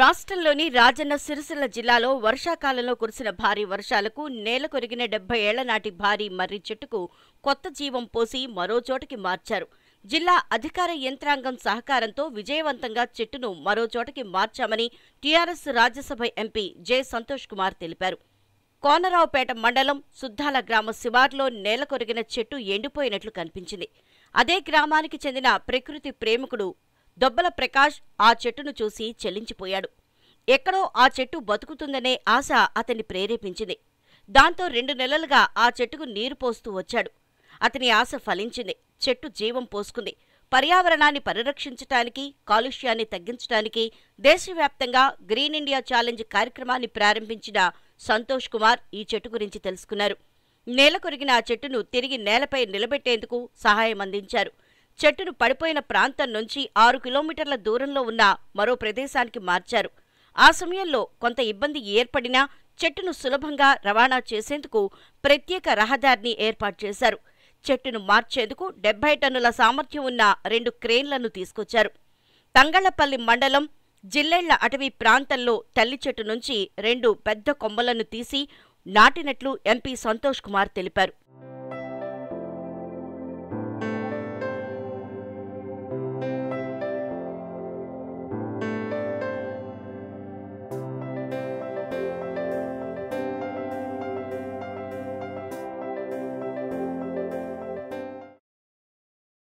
రాష్ట్రంలోని రాజన్న సిరిసిల్ల జిల్లాలో వర్షాకాలంలో కురిసిన భారీ వర్షాలకు నేలకొరిగిన 70 ఏళ్ల నాటి భారీ మర్రి చెట్టుకు కొత్త జీవం పోసి మరో చోటికి మార్చారు. జిల్లా అధికార యంత్రాంగం సహకారంతో విజయవంతంగా చెట్టును మరో చోటికి మార్చామని టీఆర్ఎస్ రాజ్యసభ ఎంపీ జై సంతోష్ కుమార్ తెలిపారు. కోనరావుపేట మండలం శుద్ధాల గ్రామ శివార్లో నేలకొరిగిన చెట్టు ఎండిపోయినట్లు కనిపించింది. అదే గ్రామానికి చెందిన ప్రకృతి ప్రేమికుడు దొబ్బల ప్రకాష్ ఆ చెట్టును చూసి చెల్లించిపోయాడు. ఎక్కడో ఆ చెట్టు బతుకుతుందనే ఆశ అతన్ని ప్రేరేపించింది. దాంతో 2 నెలలుగా ఆ చెట్టుకు నీరు పోస్తూ వచ్చాడు. అతని ఆశ ఫలించింది. చెట్టు జీవం పోసుకుంది. పర్యావరణాన్ని పరిరక్షించడానికి, కాలుష్యాన్ని తగ్గించడానికి దేశవ్యాప్తంగా గ్రీన్ ఇండియా ఛాలెంజ్ కార్యక్రమాన్ని ప్రారంభించిన సంతోష్ కుమార్ ఈ చెట్టు గురించి తెలుసుకున్నారు. నేలకొరిగిన ఆ చెట్టును తిరిగి నేలపై నిలబెట్టేందుకు సహాయం అందించారు. చెట్టును పడిపోయిన ప్రాంతం నుంచి 6 కిలోమీటర్ల దూరంలో ఉన్న మరో ప్రదేశానికి మార్చారు. ఆ సమయంలో కొంత ఇబ్బంది ఏర్పడినా చెట్టును సులభంగా రవాణా చేసేందుకు ప్రత్యేక రహదారిని ఏర్పాటు చేశారు. చెట్టును మార్చేందుకు 70 టన్నుల సామర్థ్యం ఉన్న 2 క్రేన్లను తీసుకొచ్చారు. తంగళ్లపల్లి మండలం జిల్లెళ్ల అటవీ ప్రాంతంలో తల్లి చెట్టు నుంచి 2 పెద్ద కొమ్మలను తీసి నాటినట్లు ఎంపీ సంతోష్ కుమార్ తెలిపారు.